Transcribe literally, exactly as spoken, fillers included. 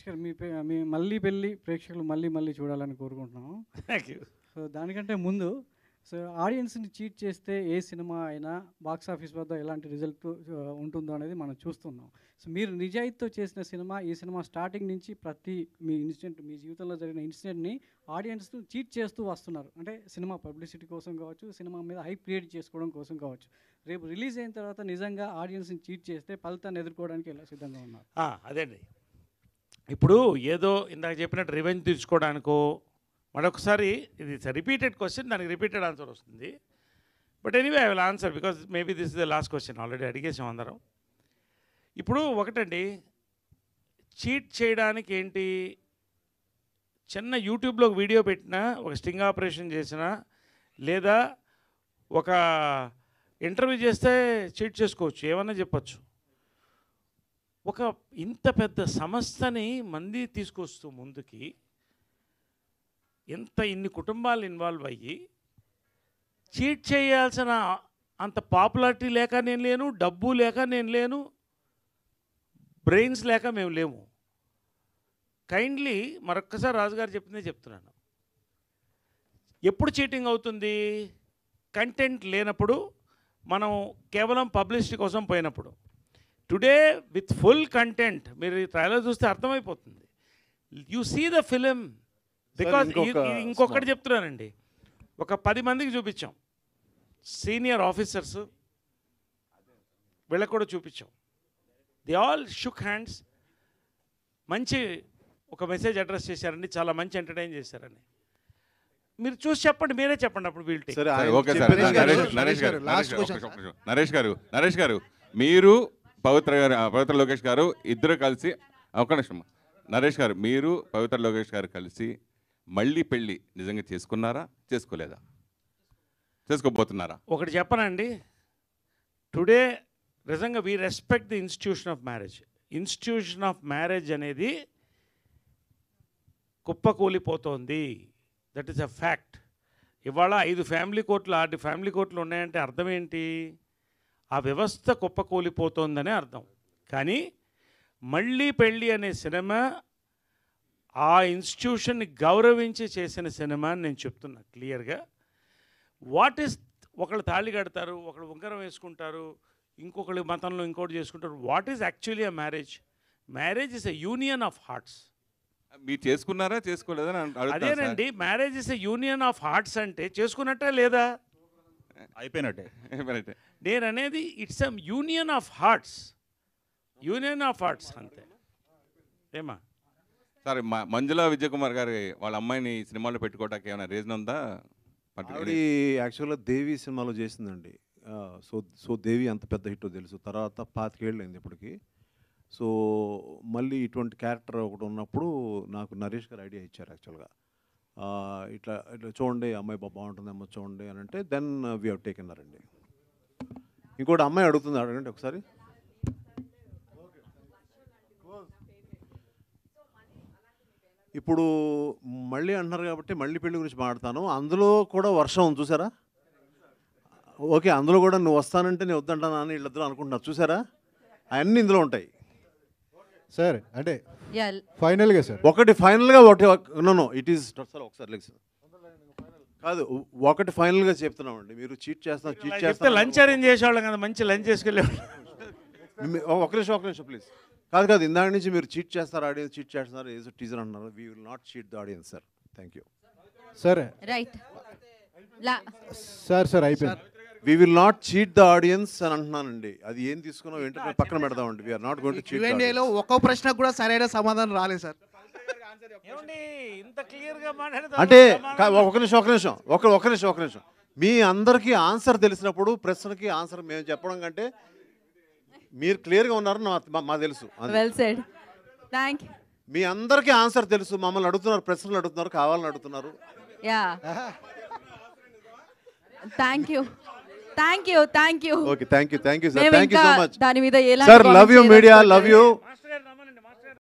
సురేష్ గారు, మీ మీ మళ్ళీ పెళ్ళి ప్రేక్షకులు మళ్ళీ మళ్ళీ చూడాలని కోరుకుంటున్నాము. Thank you. సో దానికంటే ముందు, సో ఆడియన్స్ని చీట్ చేస్తే ఏ సినిమా అయినా బాక్స్ ఆఫీస్ వద్ద ఎలాంటి రిజల్ట్ ఉంటుందో అనేది మనం చూస్తున్నాం. సో మీరు నిజాయితీతో చేసిన సినిమా, ఈ సినిమా స్టార్టింగ్ నుంచి ప్రతి మీ ఇన్సిడెంట్, మీ జీవితంలో జరిగిన ఇన్సిడెంట్ని ఆడియన్స్ను చీట్ చేస్తూ వస్తున్నారు. అంటే సినిమా పబ్లిసిటీ కోసం కావచ్చు, సినిమా మీద హైప్ క్రియేట్ చేసుకోవడం కోసం కావచ్చు. రేపు రిలీజ్ అయిన తర్వాత నిజంగా ఆడియన్స్ని చీట్ చేస్తే ఫలితాన్ని ఎదుర్కోవడానికి ఎలా సిద్ధంగా ఉన్నారు? అదేండి, ఇప్పుడు ఏదో ఇందాక చెప్పినట్టు రివెంజ్ తీసుకోవడానికో మరొకసారి, ఇది రిపీటెడ్ క్వశ్చన్, దానికి రిపీటెడ్ ఆన్సర్ వస్తుంది. But anyway I will answer because maybe this is the last question, already అడిగేసాం అందరం. ఇప్పుడు ఒకటండి, చీట్ చేయడానికి ఏంటి, చిన్న యూట్యూబ్లో ఒక వీడియో పెట్టినా, ఒక స్టింగ్ ఆపరేషన్ చేసినా, లేదా ఒక ఇంటర్వ్యూ చేస్తే చీట్ చేసుకోవచ్చు, ఏమన్నా చెప్పచ్చు. ఒక ఇంత పెద్ద సంస్థని మంది తీసుకొస్తూ ముందుకి, ఎంత ఇన్ని కుటుంబాలు ఇన్వాల్వ్ అయ్యి, చీట్ చేయాల్సిన అంత పాపులారిటీ లేక నేను లేను, డబ్బు లేక నేను లేను, బ్రెయిన్స్ లేక మేము లేము. కైండ్లీ మరొక్కసారి రాజుగారు చెప్పిందే చెప్తున్నాను, ఎప్పుడు చీటింగ్ అవుతుంది? కంటెంట్ లేనప్పుడు, మనం కేవలం పబ్లిసిటీ కోసం పోయినప్పుడు. టుడే విత్ ఫుల్ కంటెంట్, మీరు ఈ ట్రైలర్ చూస్తే అర్థమైపోతుంది. You see the film. Because ఇంకొకటి చెప్తున్నానండి, ఒక పది మందికి చూపించాం, సీనియర్ ఆఫీసర్స్ వీళ్ళకి కూడా చూపించాం. ది ఆల్ షుక్ హ్యాండ్స్, మంచి ఒక మెసేజ్ అడ్రస్ చేశారండి, చాలా మంచి ఎంటర్టైన్ చేశారని. మీరు చూసి చెప్పండి, మీరే చెప్పండి అప్పుడు వీళ్ళకి. నరేష్ గారు, నరేష్ గారు నరేష్ గారు మీరు, పవిత్ర గారు, పవిత్ర లోకేష్ గారు ఇద్దరు కలిసి, ఒక నిమిషం నరేష్ గారు, మీరు పవిత్ర లోకేష్ గారు కలిసి మళ్ళీ పెళ్ళి నిజంగా చేసుకున్నారా, చేసుకోలేదా, చేసుకోబోతున్నారా? ఒకటి చెప్పనండి, టుడే నిజంగా we respect the institution of marriage. Institution of marriage అనేది కుప్పకూలిపోతోంది, దట్ ఈస్ అ ఫ్యాక్ట్. ఇవాళ ఐదు ఫ్యామిలీ కోర్టులు, ఆరు ఫ్యామిలీ కోర్టులు ఉన్నాయంటే అర్థం ఏంటి? ఆ వ్యవస్థ కుప్పకూలిపోతోందనే అర్థం. కానీ మళ్ళీ పెళ్ళి అనే సినిమా ఆ ఇన్స్టిట్యూషన్ని గౌరవించి చేసిన సినిమా అని నేను చెప్తున్నా క్లియర్గా. వాట్ ఈస్, ఒకళ్ళు తాళి కడతారు, ఒకళ్ళు ఉంగరం వేసుకుంటారు, ఇంకొకళ్ళు మతంలో ఇంకోటి చేసుకుంటారు. What is actually a marriage? Marriage is a union of hearts. మీరు చేసుకున్నారా, చేసుకోలేదా? అదేనండి, marriage is a union of hearts అంటే చేసుకున్నట్టే లేదా, అయిపోయినట్టే. నేను అనేది it's a union of hearts, union of arts అంతే. ఏమా సరే, మంజులా విజయకుమార్ గారి వాళ్ళ అమ్మాయిని సినిమాలో పెట్టుకోవడానికి ఏమైనా రీజన్ ఉందా? అది యాక్చువల్గా దేవి సినిమాలో చేసిందండి. సో సో దేవి అంత పెద్ద హిట్ తెలుసు, తర్వాత పాతికేళ్ళు అయింది ఇప్పటికి. సో మళ్ళీ ఇటువంటి క్యారెక్టర్ ఒకటి ఉన్నప్పుడు నాకు నరేష్ గారు ఐడియా ఇచ్చారు యాక్చువల్గా, ఇట్లా ఇట్లా చూడండి అమ్మాయి బాగుంటుంది, అమ్మాయి చూడండి అని. అంటే then we have taken her అండి. ఇంకోటి అమ్మాయి అడుగుతుంది, అడగండి ఒకసారి. ఇప్పుడు మళ్ళీ అంటున్నారు కాబట్టి మళ్ళీ పెళ్లి గురించి మాట్లాడతాను. అందులో కూడా వర్షం చూసారా? ఓకే, అందులో కూడా నువ్వు వస్తానంటే నేను వద్దంటానా అని వీళ్ళిద్దరూ అనుకుంటున్నారు, చూసారా? అవన్నీ ఇందులో ఉంటాయి సార్. అంటే ఫైనల్గా సార్, ఒకటి ఫైనల్గా ఒకటి నో ఇట్ ఈస్ సార్ ఒకసారి లేదు సార్ కాదు, ఒకటి ఫైనల్గా చెప్తున్నామండి, మీరు చీట్ చేస్తున్నారు, చీట్ చేస్తే లంచ్ అరేంజ్ చేసేవాళ్ళం కదా, మంచి లంచ్ చేసుకెళ్ళేవాళ్ళం. ఒక నిమిషం ఒక నిమిషం ప్లీజ్. కాదు కాదు, ఇందాక నుంచి మీరు చీట్ చేస్తారు, ఆడియన్స్ చీట్ చేస్తున్నారు, ఏదో టీజర్ అంటున్నారు. We will not cheat the audience sir. Thank you sir. Right sir, sir అయిపోయింది. We will not cheat the audience అని అంటున్నానండి. అది ఏం తీసుకున్నాం ఏంటో పక్కన పెడదామండి. We are not going to cheat. ఒక్క ప్రశ్నకు కూడా సరైన సమాధానం రాలేదు సార్. అంటే ఒక నిమిషం ఒక నిమిషం ఒక ఒక నిమిషం ఒక నిమిషం మీ అందరికీ ఆన్సర్ తెలిసినప్పుడు ప్రశ్నకి ఆన్సర్ మేము చెప్పడం కంటే మీరు క్లియర్గా ఉన్నారు, మాకు తెలుసు. మీ అందరికీ ఆన్సర్ తెలుసు, మమ్మల్ని అడుగుతున్నారు, ప్రశ్నలు అడుగుతున్నారు, కావాలని అడుగుతున్నారు. దాని మీద